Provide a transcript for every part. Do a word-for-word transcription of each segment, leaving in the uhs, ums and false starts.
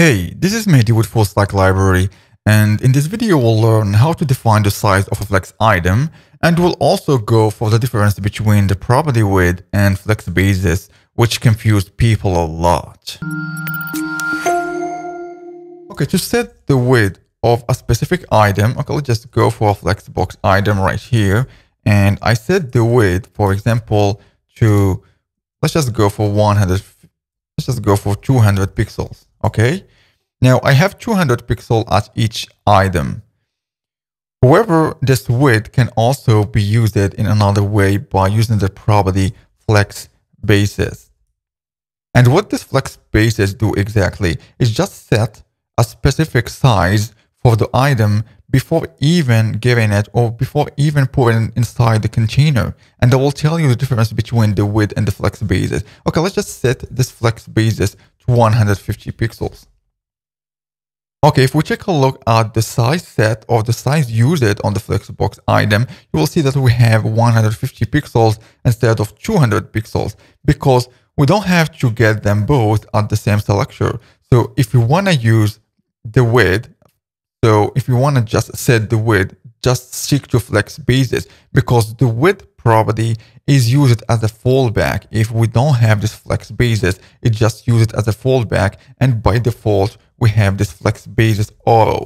Hey, this is Mehdi with Full Stack Library, and in this video we'll learn how to define the size of a flex item, and we'll also go for the difference between the property width and flex basis, which confused people a lot. Okay, to set the width of a specific item, okay, let's just go for a flexbox item right here, and I set the width, for example, to let's just go for one hundred. Let's just go for two hundred pixels. Okay, now I have two hundred pixels at each item. However, this width can also be used in another way by using the property flex-basis. And what this flex-basis do exactly is just set a specific size for the item before even giving it or before even putting it inside the container. And I will tell you the difference between the width and the flex basis. Okay, let's just set this flex basis to one hundred fifty pixels. Okay, if we take a look at the size set or the size used on the flexbox item, you will see that we have one hundred fifty pixels instead of two hundred pixels because we don't have to get them both at the same selector. So if you want to use the width, So if you want to just set the width, just stick to flex basis because the width property is used as a fallback. If we don't have this flex basis, it just uses it as a fallback. And by default, we have this flex basis auto.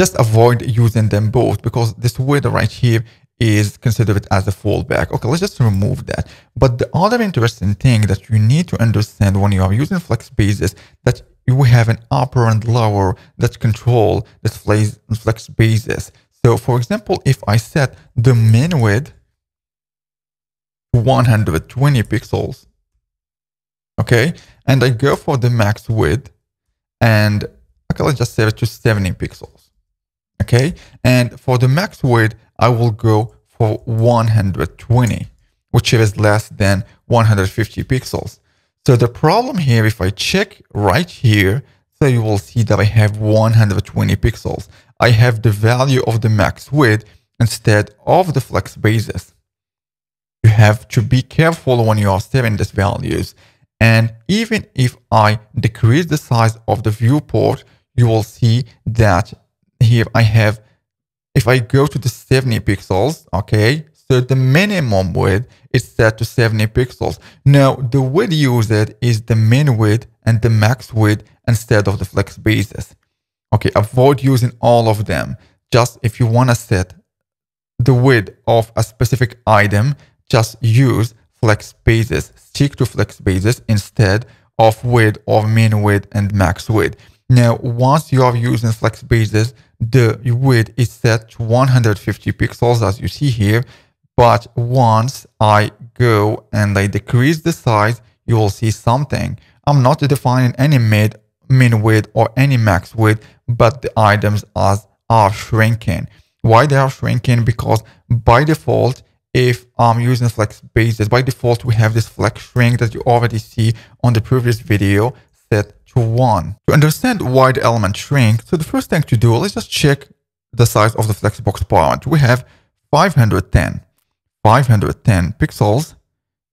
Just avoid using them both because this width right here is considered as a fallback. Okay, let's just remove that. But the other interesting thing that you need to understand when you are using flex basis that we have an upper and lower that control this flex basis. So for example, if I set the min width to one hundred twenty pixels, okay, and I go for the max width, and okay, let's just set it to seventy pixels, okay, and for the max width, I will go for one hundred twenty, which is less than one hundred fifty pixels. So the problem here, if I check right here, so you will see that I have one hundred twenty pixels. I have the value of the max width instead of the flex basis. You have to be careful when you are setting these values. And even if I decrease the size of the viewport, you will see that here I have, if I go to the seventy pixels, okay, so the minimum width is set to seventy pixels. Now, the width used is the min width and the max width instead of the flex basis. Okay, avoid using all of them. Just if you want to set the width of a specific item, just use flex basis. Stick to flex basis instead of width or min width and max width. Now, once you are using flex basis, the width is set to one hundred fifty pixels as you see here. But once I go and I decrease the size, you will see something. I'm not defining any mid, min width or any max width, but the items are, are shrinking. Why they are shrinking? Because by default, if I'm using flex basis, by default, we have this flex shrink that you already see on the previous video set to one. To understand why the element shrink, so the first thing to do, let's just check the size of the flexbox parent. We have five hundred ten. five hundred ten pixels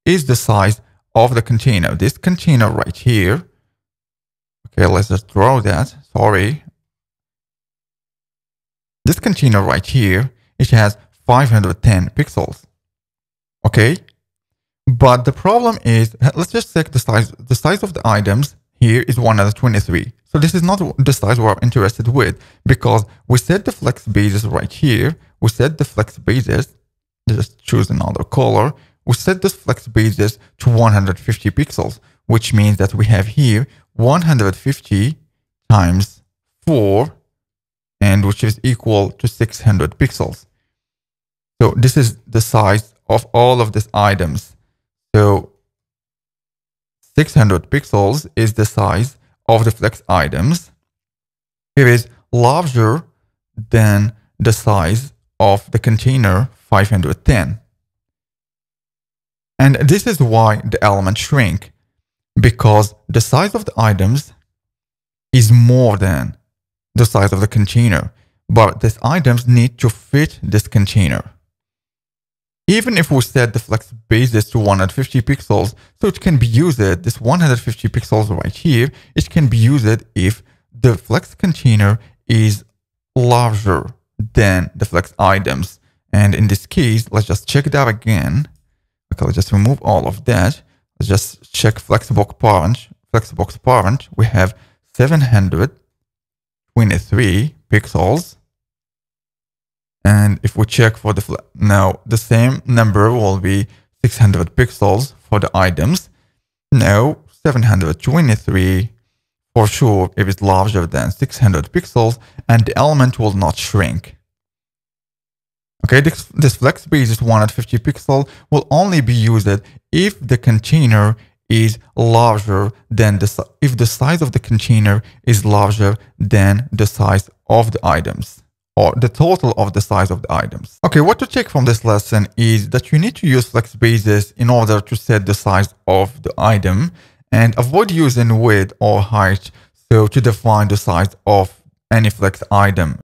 is the size of the container. This container right here. Okay, let's just draw that. Sorry. This container right here, it has five hundred ten pixels. Okay. But the problem is, let's just check the size. The size of the items here is one hundred twenty-three. So this is not the size we're interested with because we set the flex basis right here. We set the flex basis. Just choose another color. We set this flex basis to one hundred fifty pixels, which means that we have here one hundred fifty times four, and which is equal to six hundred pixels. So this is the size of all of these items. So six hundred pixels is the size of the flex items. It is larger than the size of the container five hundred ten. And this is why the element shrink, because the size of the items is more than the size of the container, but these items need to fit this container. Even if we set the flex basis to one hundred fifty pixels, so it can be used, this one hundred fifty pixels right here, it can be used if the flex container is larger than the flex items. And in this case, let's just check that again. Okay, let's just remove all of that. Let's just check flexbox parent. Flexbox parent, we have seven hundred twenty-three pixels. And if we check for the flex, now the same number will be six hundred pixels for the items. Now seven hundred twenty-three for sure if it's larger than six hundred pixels, and the element will not shrink. Okay, this, this flex basis one hundred fifty pixel will only be used if the container is larger than the, if the size of the container is larger than the size of the items, or the total of the size of the items. Okay, what to take from this lesson is that you need to use flex basis in order to set the size of the item, and avoid using width or height so to define the size of any flex item.